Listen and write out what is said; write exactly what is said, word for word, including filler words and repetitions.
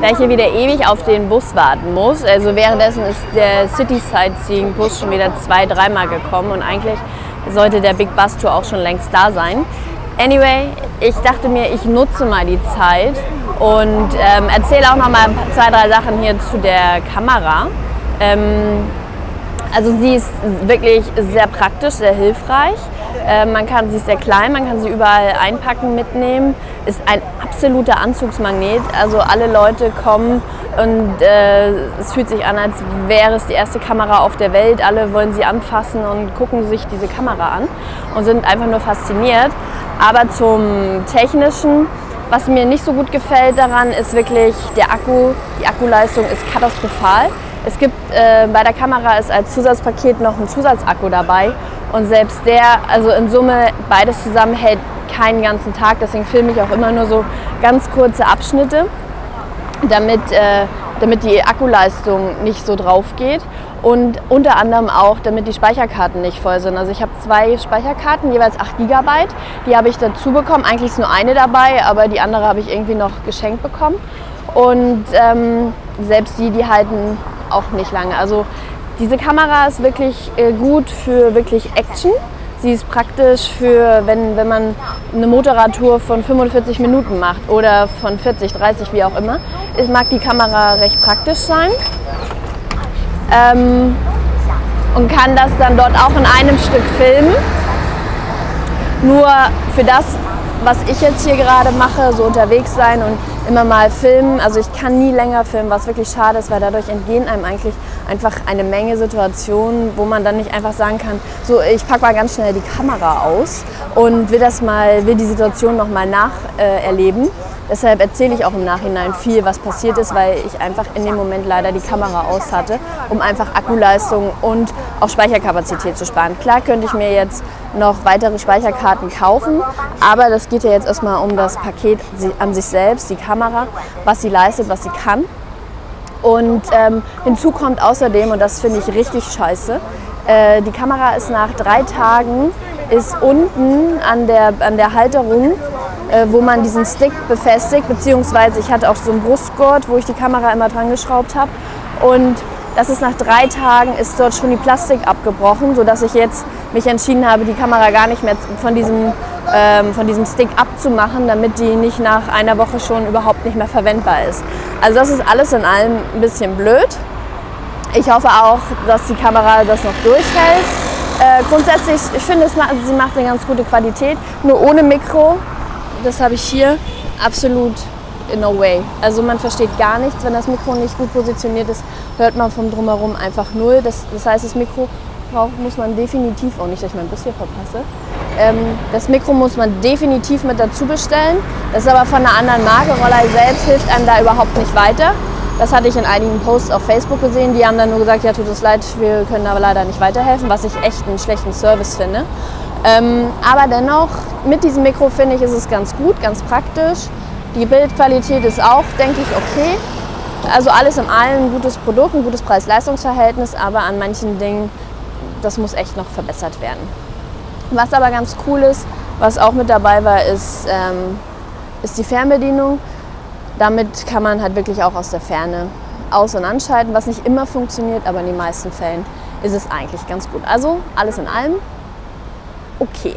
da ich hier wieder ewig auf den Bus warten muss. Also währenddessen ist der City Sightseeing Bus schon wieder zwei, dreimal gekommen und eigentlich sollte der Big Bus Tour auch schon längst da sein. Anyway, ich dachte mir, ich nutze mal die Zeit und ähm, erzähle auch noch mal zwei, drei Sachen hier zu der Kamera. Ähm, also sie ist wirklich sehr praktisch, sehr hilfreich. Ähm, man kann sie sehr klein, man kann sie überall einpacken, mitnehmen. Ist ein absoluter Anzugsmagnet. Also alle Leute kommen und äh, es fühlt sich an, als wäre es die erste Kamera auf der Welt. Alle wollen sie anfassen und gucken sich diese Kamera an und sind einfach nur fasziniert. Aber zum Technischen, was mir nicht so gut gefällt daran, ist wirklich der Akku. Die Akkuleistung ist katastrophal. Es gibt äh, bei der Kamera ist als Zusatzpaket noch ein Zusatzakku dabei und selbst der, also in Summe beides zusammen hält keinen ganzen Tag. Deswegen filme ich auch immer nur so ganz kurze Abschnitte, damit, äh, damit die Akkuleistung nicht so drauf geht und unter anderem auch, damit die Speicherkarten nicht voll sind. Also ich habe zwei Speicherkarten, jeweils acht Gigabyte, die habe ich dazu bekommen. Eigentlich ist nur eine dabei, aber die andere habe ich irgendwie noch geschenkt bekommen und ähm, selbst die, die halten auch nicht lange. Also diese Kamera ist wirklich äh, gut für wirklich Action. Sie ist praktisch für, wenn, wenn man eine Motorradtour von fünfundvierzig Minuten macht oder von vierzig, dreißig, wie auch immer. Es mag die Kamera recht praktisch sein ähm, und kann das dann dort auch in einem Stück filmen. Nur für das, was ich jetzt hier gerade mache, so unterwegs sein und immer mal filmen. Also ich kann nie länger filmen, was wirklich schade ist, weil dadurch entgehen einem eigentlich einfach eine Menge Situationen, wo man dann nicht einfach sagen kann, so ich packe mal ganz schnell die Kamera aus und will das mal, will die Situation noch mal nacherleben. Äh, Deshalb erzähle ich auch im Nachhinein viel, was passiert ist, weil ich einfach in dem Moment leider die Kamera aus hatte, um einfach Akkuleistung und auch Speicherkapazität zu sparen. Klar könnte ich mir jetzt noch weitere Speicherkarten kaufen, aber das geht ja jetzt erstmal um das Paket an sich selbst, die Kamera, was sie leistet, was sie kann. Und ähm, hinzu kommt außerdem, und das finde ich richtig scheiße, äh, die Kamera ist nach drei Tagen, ist unten an der, an der Halterung, äh, wo man diesen Stick befestigt, beziehungsweise ich hatte auch so einen Brustgurt, wo ich die Kamera immer dran geschraubt habe. Und das ist nach drei Tagen, ist dort schon die Plastik abgebrochen, sodass ich jetzt mich entschieden habe, die Kamera gar nicht mehr von diesem, ähm, von diesem Stick abzumachen, damit die nicht nach einer Woche schon überhaupt nicht mehr verwendbar ist. Also das ist alles in allem ein bisschen blöd. Ich hoffe auch, dass die Kamera das noch durchhält. Äh, grundsätzlich, ich finde, es macht, sie macht eine ganz gute Qualität, nur ohne Mikro. Das habe ich hier absolut in no way. Also man versteht gar nichts, wenn das Mikro nicht gut positioniert ist, hört man vom Drumherum einfach null. Das, das heißt, das Mikro braucht, muss man definitiv, auch nicht, dass ich mein Bus hier verpasse, ähm, das Mikro muss man definitiv mit dazu bestellen. Das ist aber von einer anderen Marke. Rollei selbst hilft einem da überhaupt nicht weiter. Das hatte ich in einigen Posts auf Facebook gesehen. Die haben dann nur gesagt, ja, tut uns leid, wir können aber leider nicht weiterhelfen, was ich echt einen schlechten Service finde. Ähm, aber dennoch, mit diesem Mikro finde ich, ist es ganz gut, ganz praktisch. Die Bildqualität ist auch, denke ich, okay. Also alles in allem ein gutes Produkt, ein gutes Preis-Leistungs-Verhältnis, aber an manchen Dingen, das muss echt noch verbessert werden. Was aber ganz cool ist, was auch mit dabei war, ist, ähm, ist die Fernbedienung. Damit kann man halt wirklich auch aus der Ferne aus- und anschalten, was nicht immer funktioniert, aber in den meisten Fällen ist es eigentlich ganz gut. Also alles in allem okay.